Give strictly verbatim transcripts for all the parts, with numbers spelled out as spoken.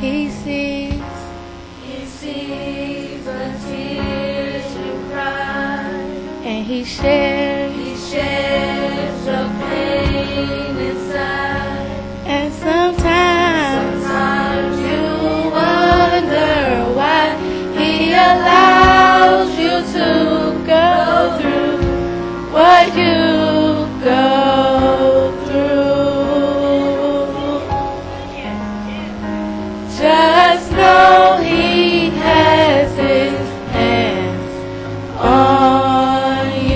He sees, He sees the tears you cry, and He shares, He shares your pain inside. And sometimes, sometimes you wonder why He allows you to go through what you go. Just know He has His hands on you.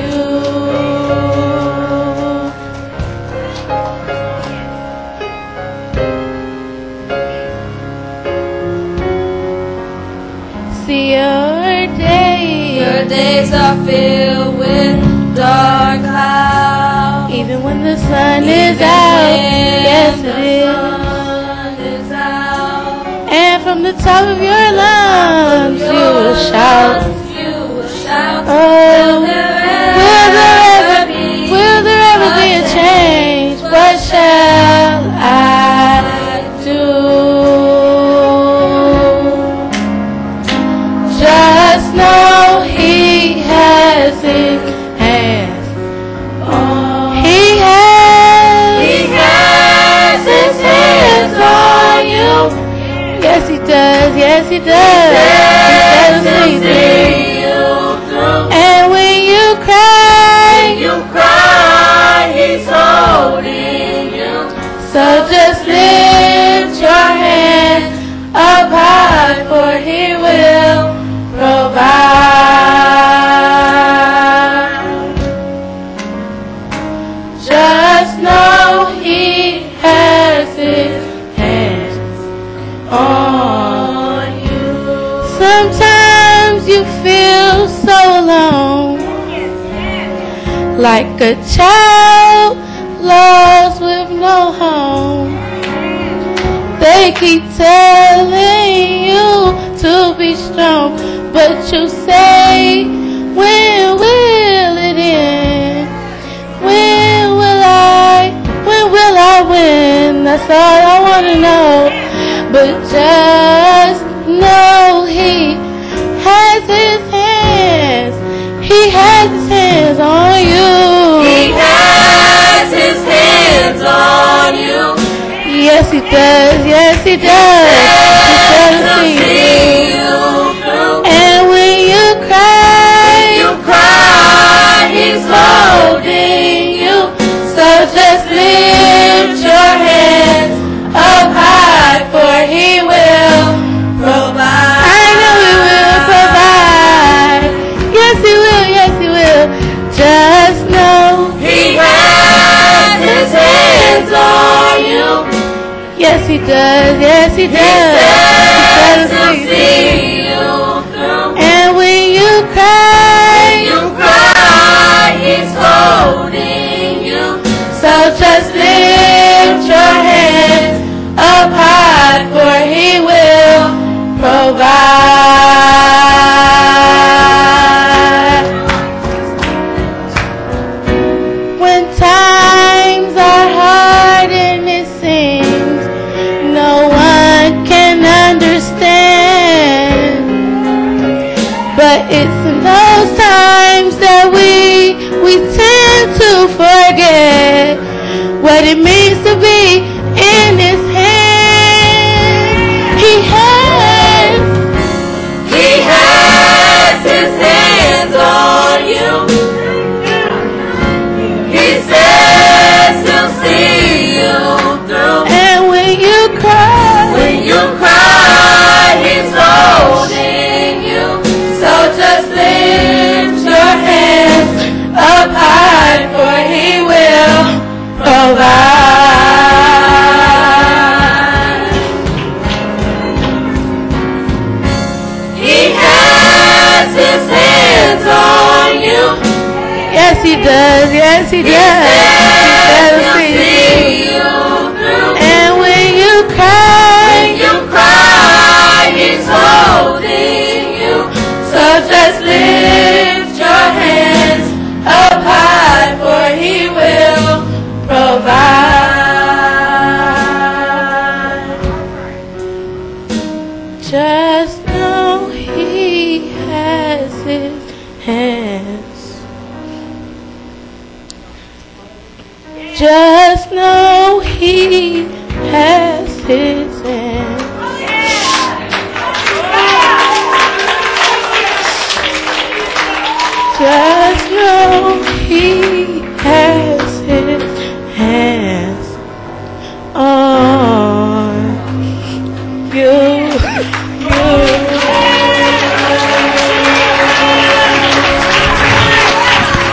See your days, your days are filled with dark clouds. Even when the sun Even is out, yes it is. From the top of your lungs, you will shout. Oh, will there ever, will there ever be a change? What shall I do? Just know He has His hands on. He has, He has His hands on you. Yes, He does. Yes, He does. He does see you through. And when you cry, when you cry, He's holding you. So just lift your hands up high, for He will provide. Just know He has His on you. Sometimes you feel so alone, like a child lost with no home. They keep telling you to be strong, but you say, when will it end? When will I, when will I win? That's all I want to know. But just know He has His hands. He has His hands on you. He has His hands on you. Yes, He does. Yes, He does. He does see you. And when you cry, when you cry, He's holding you. So just lift your hands up high, for He will provide. I know He will provide. Yes, He will. Yes, He will. Just know He has His hands on you. Yes, He does. Yes, He does. He does see you through. And when you cry, when you cry, He's holding you. So just lift your hands up high, for He will provide. When times are hard and it seems no one can understand, but it's in those times that we, we tend to forget what it means to be in His hands. He has, He has His hands on you. He says He'll see you through. And when you cry, when you cry, He's holding you. So just lift your hands up high, for He will provide. Yes, He does. Yes, He does. He does see you through. And when you cry, when you cry, He's holding you. So just lift your hands up high, for He will provide. just know He has His